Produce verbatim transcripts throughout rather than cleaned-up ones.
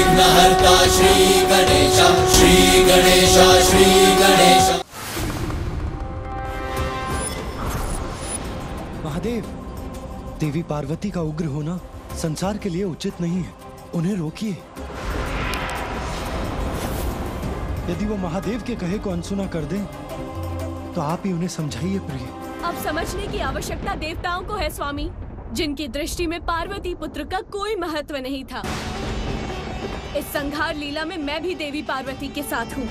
विघ्नहर्ता श्री गणेशा श्री गणेशा श्री गणेशा। महादेव, देवी पार्वती का उग्र होना संसार के लिए उचित नहीं है, उन्हें रोकिए। यदि वो महादेव के कहे को अनसुना कर दें, तो आप ही उन्हें समझाइए प्रिय। अब समझने की आवश्यकता देवताओं को है स्वामी, जिनकी दृष्टि में पार्वती पुत्र का कोई महत्व नहीं था। इस संहार लीला में मैं भी देवी पार्वती के साथ हूँ।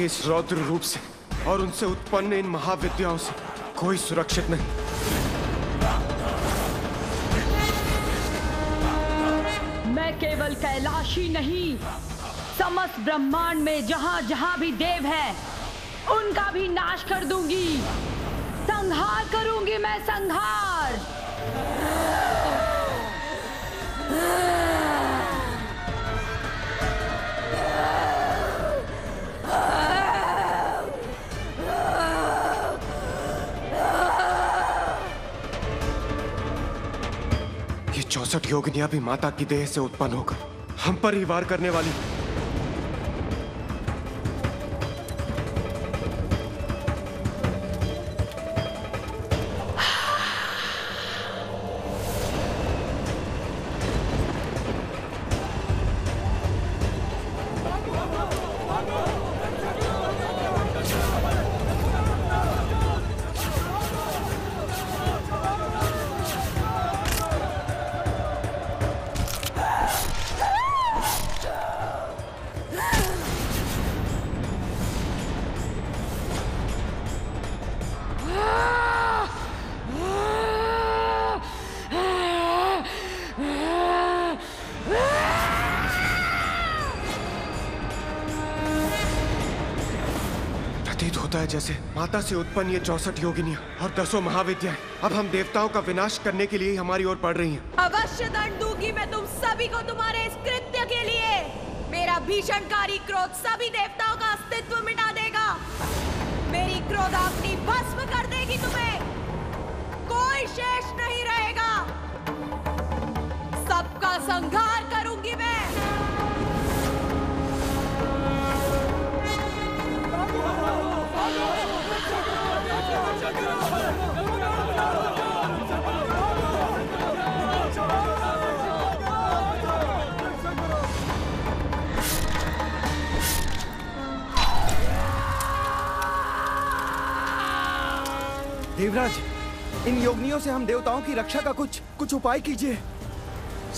इस रौद्र रूप से और उनसे उत्पन्न इन महाविद्याओं से कोई सुरक्षित नहीं। मैं केवल कैलाश ही नहीं, समस्त ब्रह्मांड में जहां जहां भी देव है उनका भी नाश कर दूंगी। संहार करूंगी मैं, संहार। चौसठ योगिनियां भी माता की देह से उत्पन्न होकर हम पर ही वार करने वाली। होता है जैसे माता से उत्पन्न ये चौसठ योगिनियाँ और दसों महाविद्याएं अब हम देवताओं का विनाश करने के लिए हमारी ओर पड़ रही हैं। अवश्य दंड दूंगी मैं तुम सभी को तुम्हारे इस कृत्य के लिए। मेरा भीषणकारी क्रोध सभी देवताओं का अस्तित्व मिटा देगा। मेरी क्रोधाग्नि भस्म कर देगी तुम्हें, कोई शेष नहीं रहेगा। सबका संहार करूंगी मैं। देवराज, इन योगिनियों से हम देवताओं की रक्षा का कुछ कुछ उपाय कीजिए।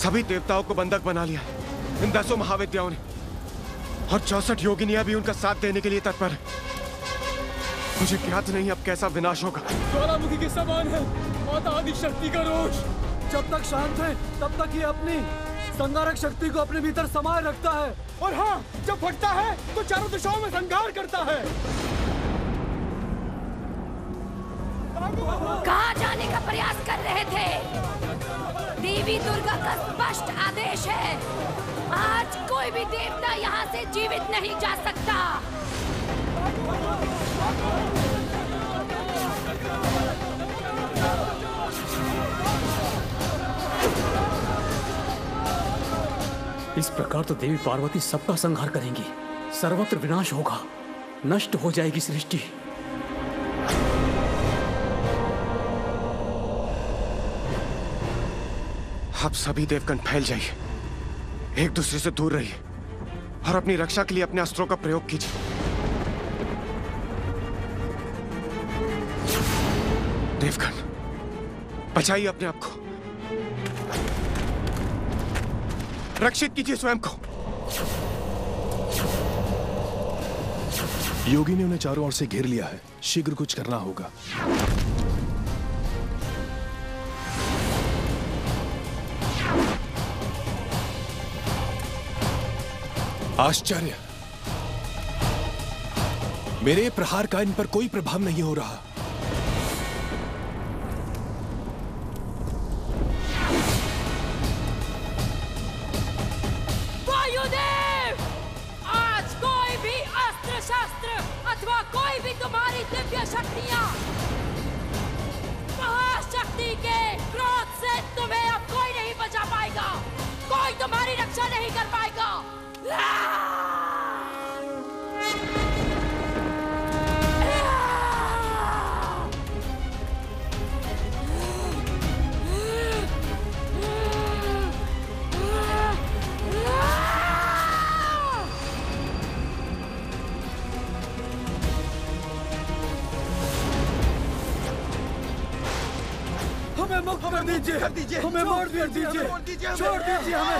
सभी देवताओं को बंधक बना लिया इन दसों महाविद्याओं ने और चौसठ योगिनियां भी उनका साथ देने के लिए तत्पर है। मुझे ज्ञात नहीं अब कैसा विनाश होगा। ज्वालामुखी के समान है माता आदि शक्ति का रोष। जब तक शांत है तब तक ये अपनी संहारक शक्ति को अपने भीतर समाये रखता है और हाँ, जब फटता है तो चारों दिशाओं में संहार करता है। कहाँ जाने का प्रयास कर रहे थे? देवी दुर्गा का स्पष्ट आदेश है, आज कोई भी देवता यहाँ से जीवित नहीं जा सकता। इस प्रकार तो देवी पार्वती सबका संहार करेंगी, सर्वत्र विनाश होगा, नष्ट हो जाएगी सृष्टि। आप सभी देवगण फैल जाइए, एक दूसरे से दूर रहिए और अपनी रक्षा के लिए अपने अस्त्रों का प्रयोग कीजिए। देवगण, बचाइए अपने आप को, रक्षित कीजिए स्वयं को। योगी ने उन्हें चारों ओर से घेर लिया है, शीघ्र कुछ करना होगा। आश्चर्य, मेरे प्रहार का इन पर कोई प्रभाव नहीं हो रहा। कर दीजिए, हमें मोड़ दीजिए, छोड़ दीजिए, हमें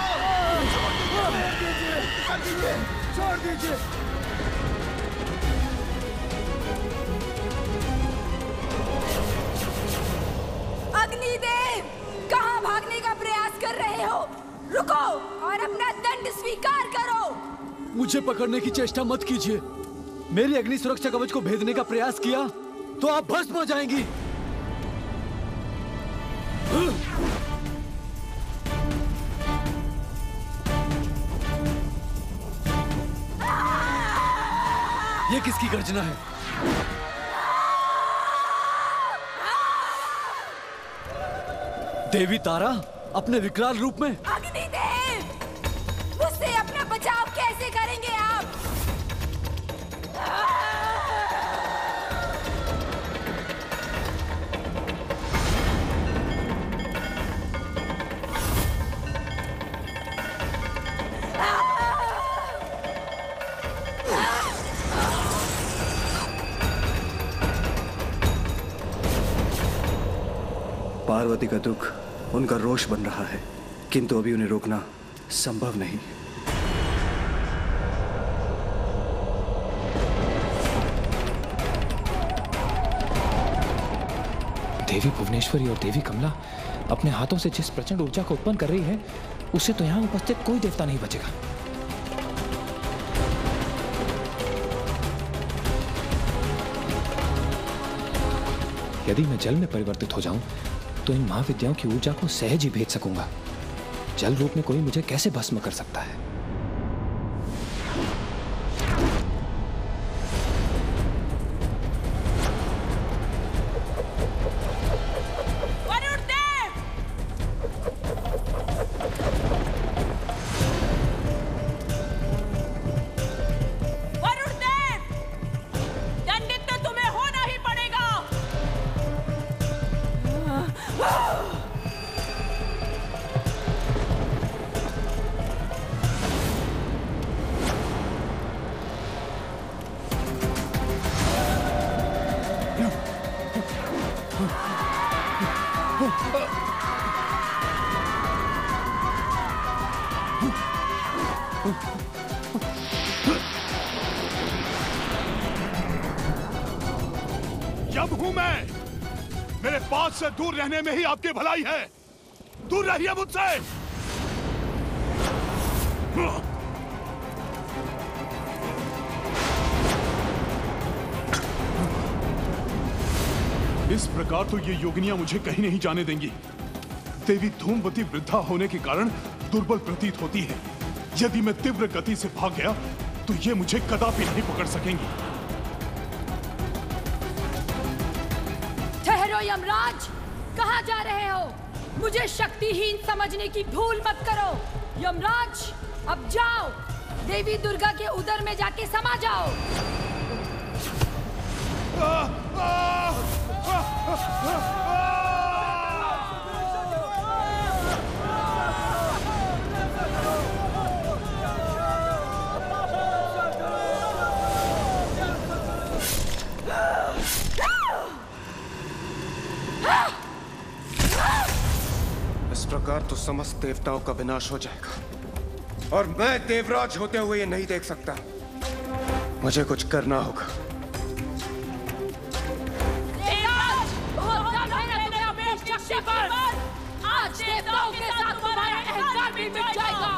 छोड़ दीजिए, छोड़ दीजिए। अग्निदेव, कहाँ भागने का प्रयास कर रहे हो? रुको और अपना दंड स्वीकार करो। मुझे पकड़ने की चेष्टा मत कीजिए। मेरी अग्नि सुरक्षा कवच को भेदने का प्रयास किया तो आप भस्म हो जाएंगी। ये किसकी गर्जना है? देवी तारा अपने विकराल रूप में। अग्निदेव, मुझसे अपना बचाव कैसे करेंगे आप? पार्वती का दुख उनका रोष बन रहा है, किंतु अभी उन्हें रोकना संभव नहीं। देवी भुवनेश्वरी और देवी कमला अपने हाथों से जिस प्रचंड ऊर्जा को उत्पन्न कर रही है, उससे तो यहां उपस्थित कोई देवता नहीं बचेगा। यदि मैं जल में परिवर्तित हो जाऊं तो इन महाविद्याओं की ऊर्जा को सहज ही भेज सकूंगा। जल रूप में कोई मुझे कैसे भस्म कर सकता है? से दूर रहने में ही आपकी भलाई है। दूर रहिए मुझसे। इस प्रकार तो ये योगिनियां मुझे कहीं नहीं जाने देंगी। देवी धूमवती वृद्धा होने के कारण दुर्बल प्रतीत होती है। यदि मैं तीव्र गति से भाग गया तो ये मुझे कदापि नहीं पकड़ सकेंगी। यमराज, कहाँ जा रहे हो? मुझे शक्तिहीन समझने की भूल मत करो। यमराज, अब जाओ, देवी दुर्गा के उदर में जाके समा जाओ। आ, आ, आ, आ, आ, आ। तो समस्त देवताओं का विनाश हो जाएगा और मैं देवराज होते हुए ये नहीं देख सकता। मुझे कुछ करना होगा। आज देवताओं के साथ तुम्हारा अहंकार भी मिट जाएगा।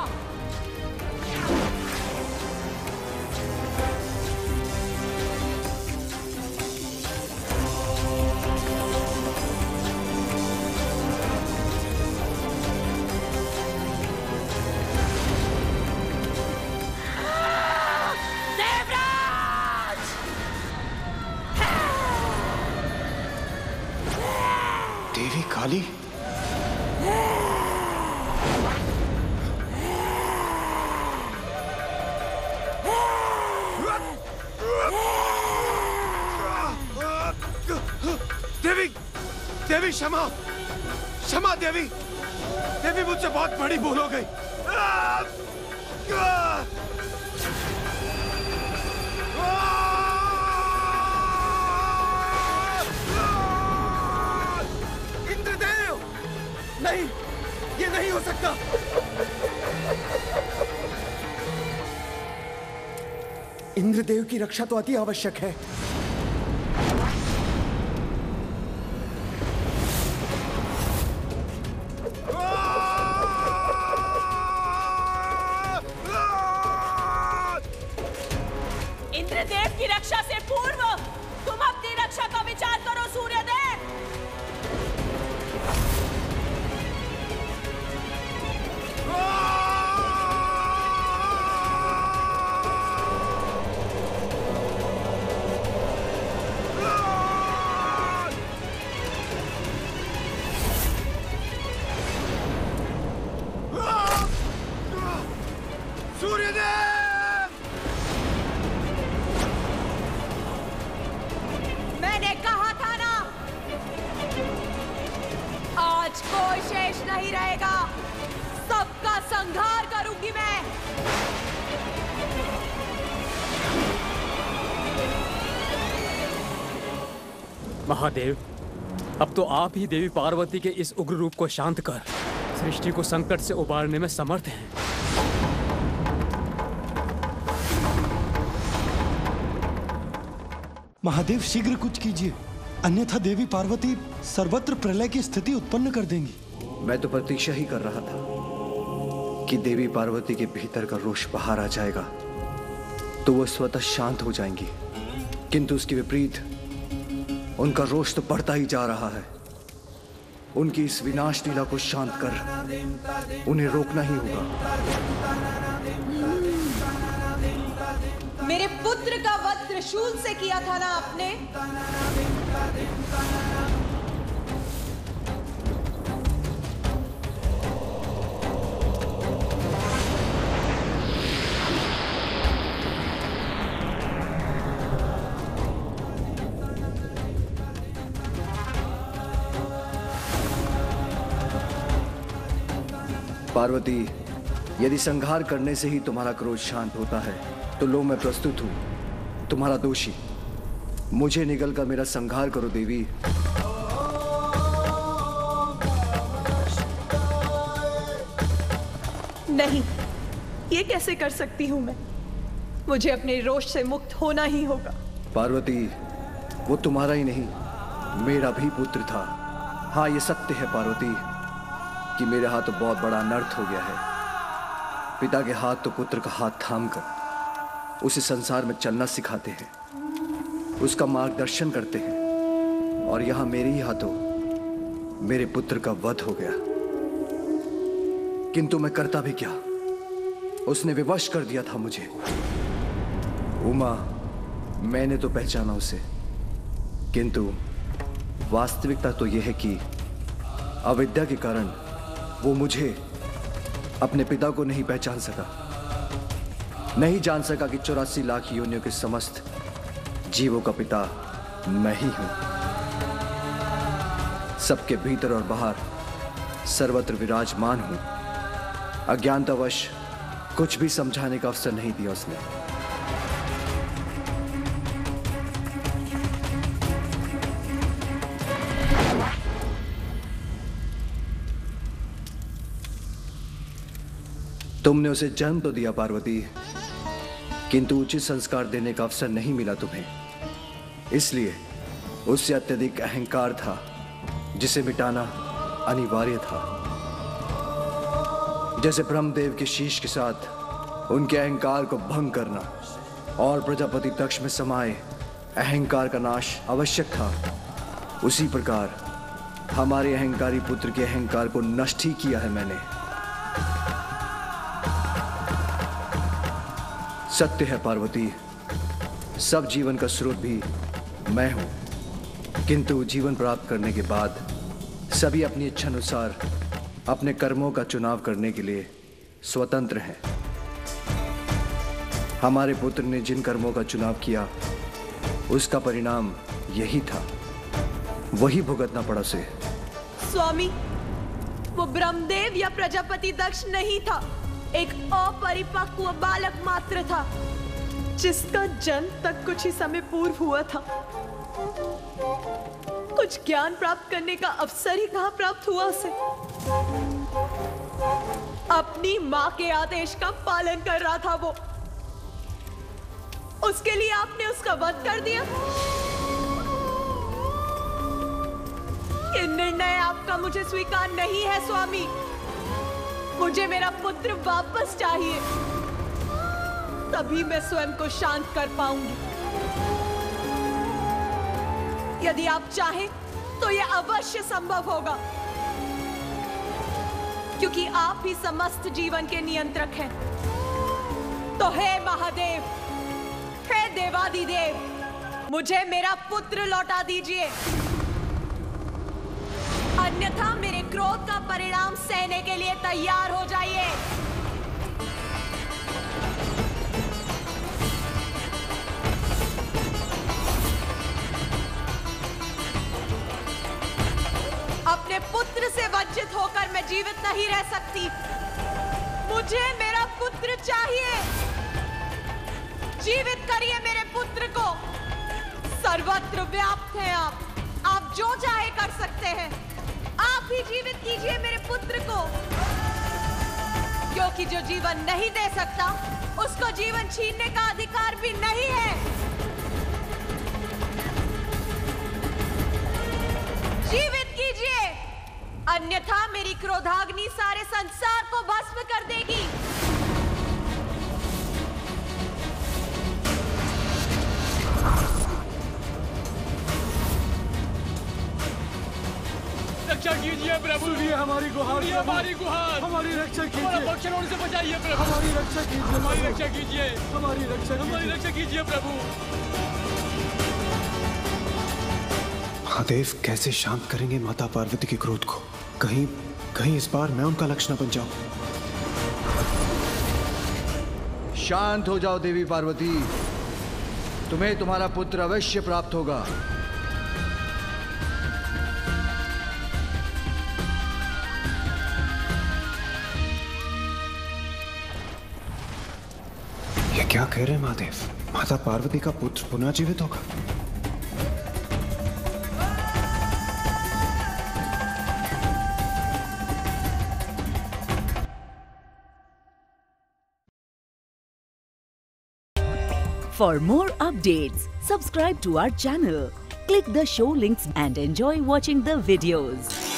काली, देवी, देवी क्षमा, क्षमा देवी, देवी मुझसे बहुत बड़ी भूल हो गई। नहीं, ये नहीं हो सकता। इंद्रदेव की रक्षा तो अति आवश्यक है। इंद्रदेव की रक्षा से पूर्व तुम अपनी रक्षा का विचार करो सूर्यदेव। महादेव, अब तो आप ही देवी पार्वती के इस उग्र रूप को शांत कर सृष्टि को संकट से उबारने में समर्थ हैं। महादेव, शीघ्र कुछ कीजिए, अन्यथा देवी पार्वती सर्वत्र प्रलय की स्थिति उत्पन्न कर देंगी। मैं तो प्रतीक्षा ही कर रहा था कि देवी पार्वती के भीतर का रोष बाहर आ जाएगा तो वह स्वतः शांत हो जाएंगी, किंतु उसके विपरीत उनका रोष तो बढ़ता ही जा रहा है। उनकी इस विनाश लीला को शांत कर उन्हें रोकना ही होगा। मेरे पुत्र का वध त्रिशूल से किया था ना आपने? पार्वती, यदि संहार करने से ही तुम्हारा क्रोध शांत होता है तो लो, मैं प्रस्तुत हूं तुम्हारा दोषी। मुझे निगलकर मेरा संहार करो देवी। नहीं, ये कैसे कर सकती हूं मैं? मुझे अपने रोष से मुक्त होना ही होगा। पार्वती, वो तुम्हारा ही नहीं मेरा भी पुत्र था। हाँ, ये सत्य है पार्वती कि मेरे हाथ तो बहुत बड़ा अनर्थ हो गया है। पिता के हाथ तो पुत्र का हाथ थामकर उसे संसार में चलना सिखाते हैं, उसका मार्गदर्शन करते हैं, और यहाँ मेरे ही हाथों मेरे पुत्र का वध हो गया। किंतु मैं करता भी क्या? उसने विवश कर दिया था मुझे। उमा, मैंने तो पहचाना उसे, किंतु वास्तविकता तो यह है कि अविद्या के कारण वो मुझे, अपने पिता को नहीं पहचान सका, नहीं जान सका कि चौरासी लाख योनियों के समस्त जीवों का पिता मैं ही हूं। सबके भीतर और बाहर सर्वत्र विराजमान हूं। अज्ञानतावश कुछ भी समझाने का अवसर नहीं दिया उसने। तुमने उसे जन्म तो दिया पार्वती, किंतु उचित संस्कार देने का अवसर नहीं मिला तुम्हें। इसलिए उससे अत्यधिक अहंकार था जिसे मिटाना अनिवार्य था। जैसे ब्रह्मदेव के शीश के साथ उनके अहंकार को भंग करना और प्रजापति दक्ष में समाये अहंकार का नाश आवश्यक था, उसी प्रकार हमारे अहंकारी पुत्र के अहंकार को नष्ट ही किया है मैंने। सत्य है पार्वती, सब जीवन का स्रोत भी मैं हूँ, किंतु जीवन प्राप्त करने के बाद सभी अपनी इच्छा अनुसार अपने कर्मों का चुनाव करने के लिए स्वतंत्र हैं। हमारे पुत्र ने जिन कर्मों का चुनाव किया उसका परिणाम यही था, वही भुगतना पड़ा उसे। स्वामी, वो ब्रह्मदेव या प्रजापति दक्ष नहीं था, एक अपरिपक्व बालक मात्र था जिसका जन्म तक कुछ ही समय पूर्व हुआ था। कुछ ज्ञान प्राप्त करने का अवसर ही कहां प्राप्त हुआ उसे? अपनी मां के आदेश का पालन कर रहा था वो, उसके लिए आपने उसका वध कर दिया। ये निर्णय आपका मुझे स्वीकार नहीं है स्वामी। मुझे मेरा पुत्र वापस चाहिए, तभी मैं स्वयं को शांत कर पाऊंगी। यदि आप चाहें तो यह अवश्य संभव होगा, क्योंकि आप ही समस्त जीवन के नियंत्रक हैं। तो हे महादेव, हे देवादिदेव, मुझे मेरा पुत्र लौटा दीजिए, अन्यथा मेरे क्रोध का परिणाम सहने के लिए तैयार हो जाइए। अपने पुत्र से वंचित होकर मैं जीवित नहीं रह सकती। मुझे मेरा पुत्र चाहिए। जीवित करिए मेरे पुत्र को। सर्वत्र व्याप्त हैं आप, आप जो चाहे कर सकते हैं। आप ही जीवित कीजिए मेरे पुत्र को, क्योंकि जो जीवन नहीं दे सकता उसको जीवन छीनने का अधिकार भी नहीं है। जीवित कीजिए, अन्यथा मेरी क्रोधाग्नि सारे संसार को भस्म कर देगी। कीजिए प्रभु, हमारी गुहार, हमारी गुहार, हमारी रक्षा कीजिए, से बचाइए प्रभु, हमारी रक्षा कीजिए, हमारी रक्षा कीजिए, हमारी रक्षा, हमारी रक्षा कीजिए प्रभु। महादेव कैसे शांत करेंगे माता पार्वती के क्रोध को? कहीं कहीं इस बार मैं उनका लक्ष्य न बन जाऊं। शांत हो जाओ देवी पार्वती, तुम्हें तुम्हारा पुत्र अवश्य प्राप्त होगा। ये क्या कह रहे हैं महादेव? माता पार्वती का पुत्र पुनः जीवित होगा? For more updates, subscribe to our channel, click the show links and enjoy watching the videos.